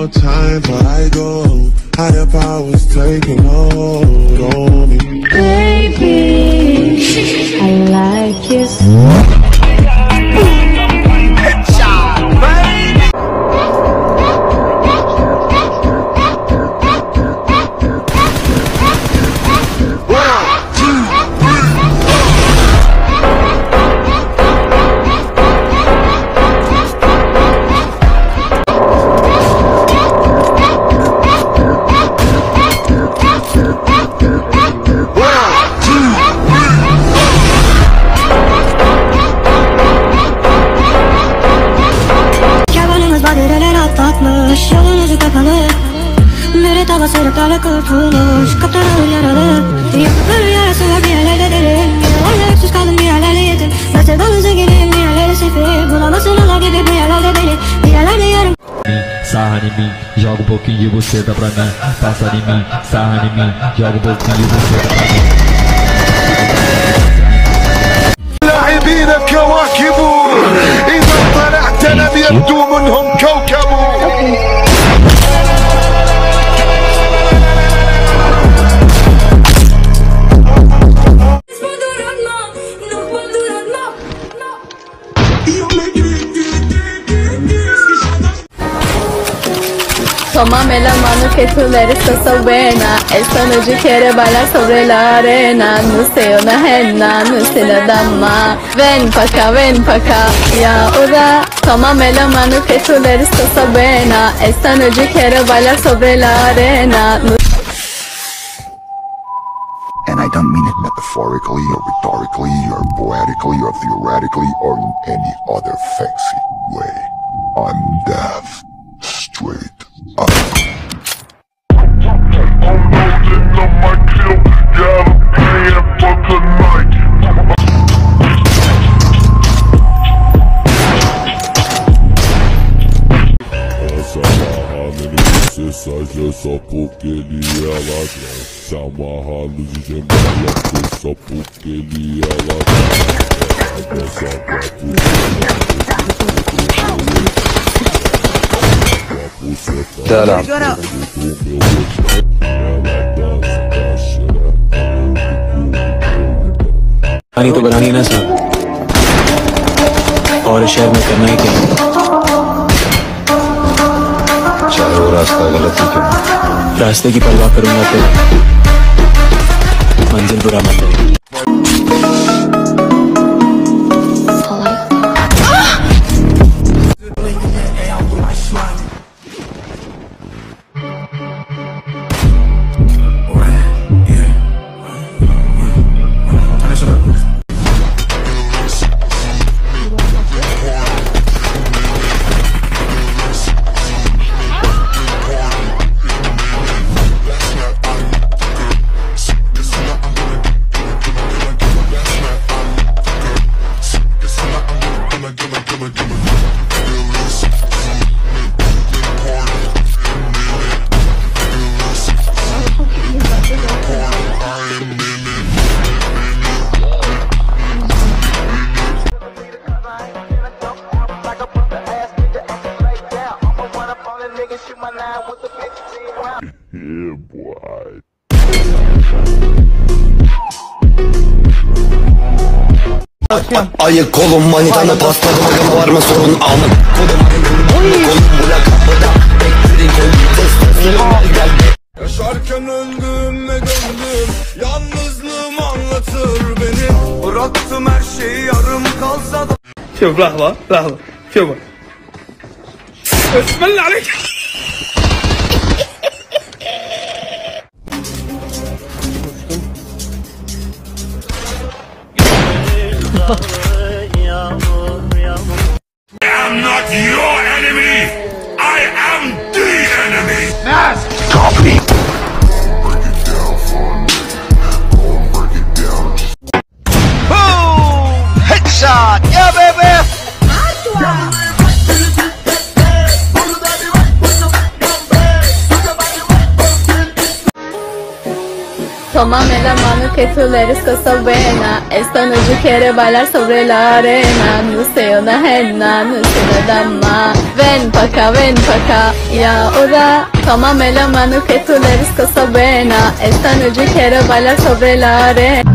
more time before I go. Higher powers taking hold on me. Baby, I like you so. Sarra em mim, joga pouquinho de você dá pra mim. Passa em mim, sarra em mim, joga pouquinho de você dá pra mim. لاعبين كواكب إذا طلعت لم يبدو منهم كوكب. Toma mela mano que tu eres cosa buena. Esta noche quiere bailar sobre la arena. No sé una henna, no sé la dama. Ven pa' acá, y ahora. Toma mela mano que tu eres cosa buena. Esta noche quiere bailar sobre la arena. And I don't mean it metaphorically or rhetorically or poetically or theoretically or in any other fancy way. I'm deaf. Straight. I unloading on my clip, got a plan for tonight. Essa barra nem você saja só porque ele é ladrão. Se amarrado de gemela só porque ele é ladrão. Essa barra porque ele é shut up. Shut up. पानी तो बनानी है ना साहब और शहर में करना ही क्या चाहे वो रास्ता गलत ही क्यों रास्ते की परवाह करूंगा तो मंजिल बुरा मत करेगी Ayı kolum manitanı pasladım Ağam var mı sorun anım Kolum ayı kolum bula kapıda Beklerin kolum testasyon geldi Yaşarken öldüm ve döndüm Yalnızlığım anlatır beni Bıraktım her şeyi yarım kalsa da Şöyle rahva rahva Şöyle Bismillah aleyk I'm not your enemy! I am the enemy! Mask! Copy! Break it down for a nigga. Go and break it down. Boom! Headshot! Yeah, baby! Toman la mano que tú le eres cosa buena. Esta noche quiere bailar sobre la arena. No sé una henna, no sé una dama. Ven pa' acá, y ahora tómame la mano que tú le eres cosa buena. Esta noche quiero bailar sobre la arena.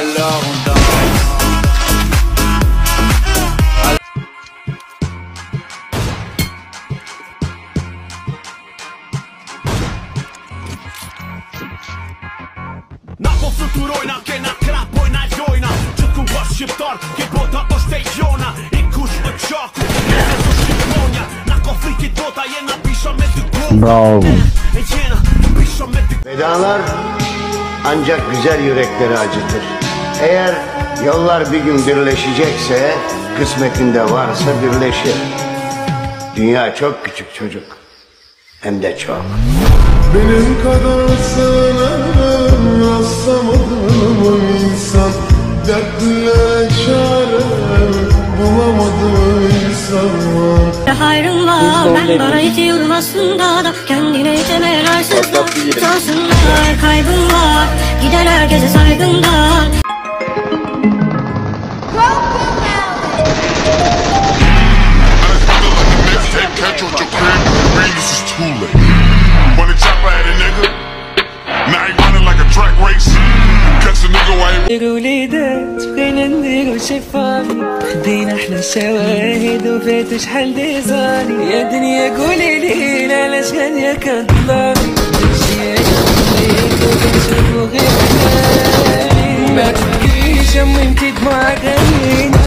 Alors on danse. Na po futurojna, kena krap bojna jojna. Qëtë ku bërë shqiptar, ke bota është e jona. I kush e qaku, e të shqipmonja. Na konfliktit bota jena pisha me dy gojnë. E jena pisha me dy gojnë. Vedalar ancak güzel yürekleri acıtır. Eğer yollar bir gün birleşecekse, kısmetinde varsa birleşir. Dünya çok küçük çocuk, hem de çok. Benim kadar senem rastlamadığım insan, dertlere çarem bulamadığım insan. Hayrımla ben bana itiyorum aslında da, kendine temel arsızda utansınlar, kaybım var, gider herkese saygımdan. الوليدات بغينا نديرو شي فاني خدينا احنا شواهد وفاتو شحال ديزاني يا دنيا قوليلي علاش غالية كظلامي جيت ليك وكنشوفو غير حالي ما تبكيش يا امي مكيت معاك.